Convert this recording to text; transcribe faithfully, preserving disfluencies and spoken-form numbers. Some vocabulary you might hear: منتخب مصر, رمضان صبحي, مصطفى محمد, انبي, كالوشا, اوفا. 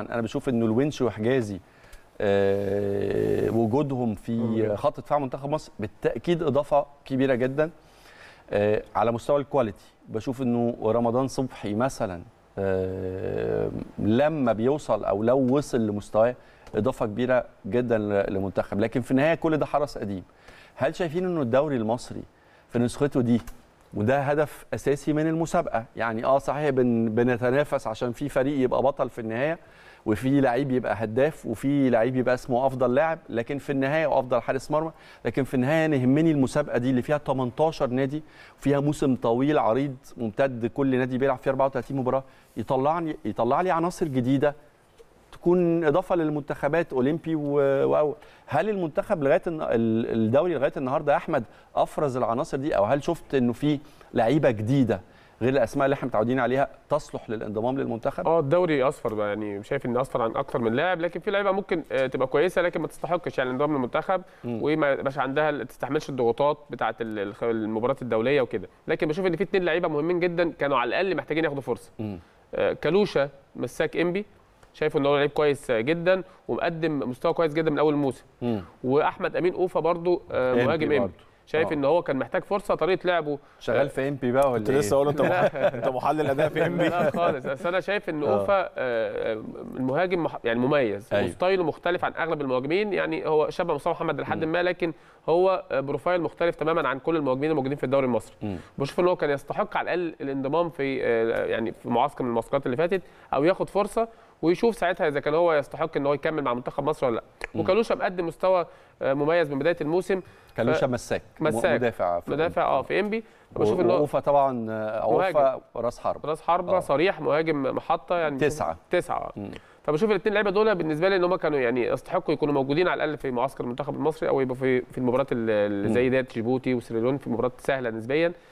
انا بشوف انه الونش وحجازي أه وجودهم في خط دفاع منتخب مصر بالتاكيد اضافه كبيره جدا أه على مستوى الكواليتي. بشوف انه رمضان صبحي مثلا أه لما بيوصل او لو وصل لمستواه اضافه كبيره جدا للمنتخب، لكن في النهايه كل ده حرس قديم. هل شايفين انه الدوري المصري في نسخته دي، وده هدف اساسي من المسابقه، يعني اه صحيح بن بنتنافس عشان في فريق يبقى بطل في النهايه، وفي لعيب يبقى هداف، وفي لعيب يبقى اسمه افضل لاعب، لكن في النهايه وافضل حارس مرمى، لكن في النهايه انا يهمني المسابقه دي اللي فيها تمنتاشر نادي، وفيها موسم طويل عريض ممتد، كل نادي بيلعب فيه اربعة وتلاتين مباراه، يطلعني يطلع لي عناصر جديده تكون اضافه للمنتخبات اولمبي واول. هل المنتخب لغايه الدوري لغايه النهارده يا احمد افرز العناصر دي، او هل شفت انه في لعيبه جديده غير الاسماء اللي احنا متعودين عليها تصلح للانضمام للمنتخب؟ اه الدوري اصفر بقى، يعني شايف ان اصفر عن اكتر من لاعب، لكن في لعيبه ممكن تبقى كويسه لكن ما تستحقش يعني انضمام للمنتخب، وما يبقاش عندها تستحملش الضغوطات بتاعه المباريات الدوليه وكده، لكن بشوف ان في اتنين لعيبه مهمين جدا كانوا على الاقل محتاجين ياخدوا فرصه. كالوشا مساك انبي، شايفه ان هو لعيب كويس جدا ومقدم مستوى كويس جدا من اول الموسم. مم. واحمد امين اوفا برضو مهاجم امبي، شايف آه. ان هو كان محتاج فرصه، طريقه لعبه شغال في امبي بقى ولا كنت لسه اقول انت انت محلل اداء في امبي؟ لا خالص، بس انا شايف ان اوفا المهاجم يعني مميز، أيوه. وستايله مختلف عن اغلب المهاجمين، يعني هو شبه مصطفى محمد لحد ما، لكن هو بروفايل مختلف تماما عن كل المهاجمين الموجودين في الدوري المصري. بشوف ان هو كان يستحق على الاقل الانضمام في يعني في معسكر من المعسكرات اللي فاتت، او ياخد فرصه ويشوف ساعتها اذا كان هو يستحق ان هو يكمل مع منتخب مصر ولا لا. وكالوشا مقدم مستوى مميز من بدايه الموسم. كالوشا ف... مساك مساك مدافع في مدافع اه في انبي. بشوف ان هو طبعا اوفا راس حربه راس حربه آه. صريح مهاجم محطه، يعني تسعه تسعه مم. فبشوف الاثنين لعيبه دول بالنسبه لي ان هم كانوا يعني يستحقوا يكونوا موجودين على الاقل في معسكر المنتخب المصري، او يبقوا في في المباريات اللي زي ديت جيبوتي وسريلون، في مباريات سهله نسبيا.